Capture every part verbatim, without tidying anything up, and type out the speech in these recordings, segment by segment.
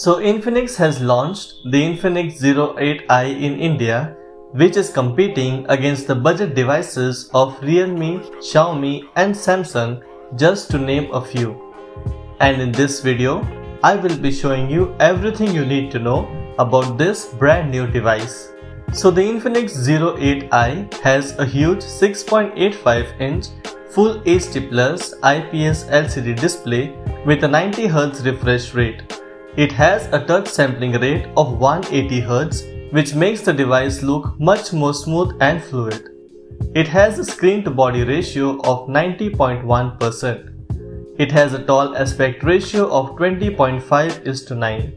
So Infinix has launched the Infinix Zero eight i in India, which is competing against the budget devices of Realme, Xiaomi and Samsung, just to name a few. And in this video, I will be showing you everything you need to know about this brand new device. So the Infinix Zero eight i has a huge six point eight five inch Full H D Plus I P S L C D display with a ninety hertz refresh rate. It has a touch sampling rate of one hundred eighty hertz, which makes the device look much more smooth and fluid. It has a screen to body ratio of ninety point one percent. It has a tall aspect ratio of twenty point five is to nine.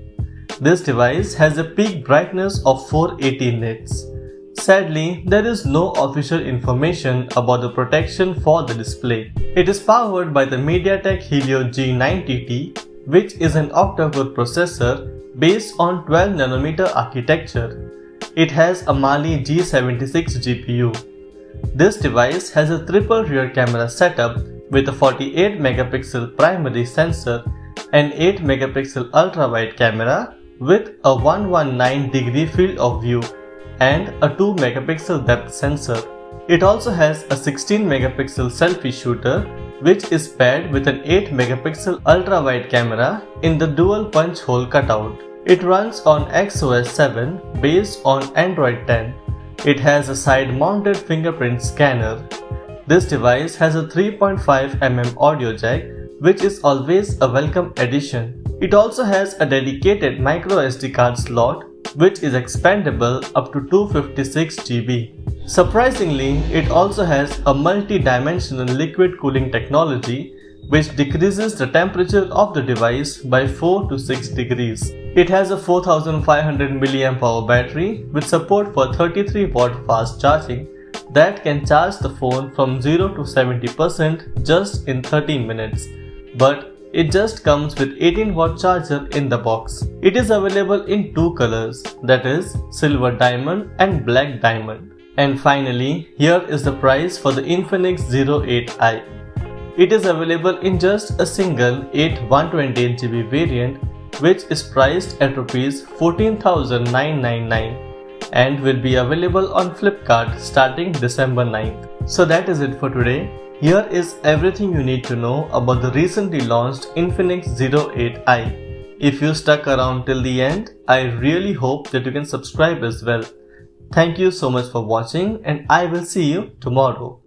This device has a peak brightness of four hundred eighty nits. Sadly, there is no official information about the protection for the display. It is powered by the MediaTek Helio G ninety T, which is an octa-core processor based on twelve nanometer architecture. It has a Mali G seventy-six G P U. This device has a triple rear camera setup with a forty-eight megapixel primary sensor, an eight megapixel ultra-wide camera with a one hundred nineteen degree field of view and a two megapixel depth sensor. It also has a sixteen megapixel selfie shooter, which is paired with an eight megapixel ultra-wide camera in the dual punch hole cutout. It runs on X O S seven based on Android ten. It has a side-mounted fingerprint scanner. This device has a three point five millimeter audio jack, which is always a welcome addition. It also has a dedicated micro S D card slot, which is expandable up to two hundred fifty-six gigabytes. Surprisingly, it also has a multi-dimensional liquid cooling technology, which decreases the temperature of the device by four to six degrees. It has a four thousand five hundred milliamp hour battery with support for thirty-three watt fast charging that can charge the phone from zero to seventy percent just in thirty minutes. But it just comes with eighteen watt charger in the box. It is available in two colors, that is silver diamond and black diamond. And finally, here is the price for the Infinix Zero eight i. It is available in just a single eight one twenty-eight gigabyte variant, which is priced at rupees fourteen thousand nine hundred ninety-nine and will be available on Flipkart starting December ninth. So that is it for today. Here is everything you need to know about the recently launched Infinix Zero eight i. If you stuck around till the end, I really hope that you can subscribe as well. Thank you so much for watching, and I will see you tomorrow.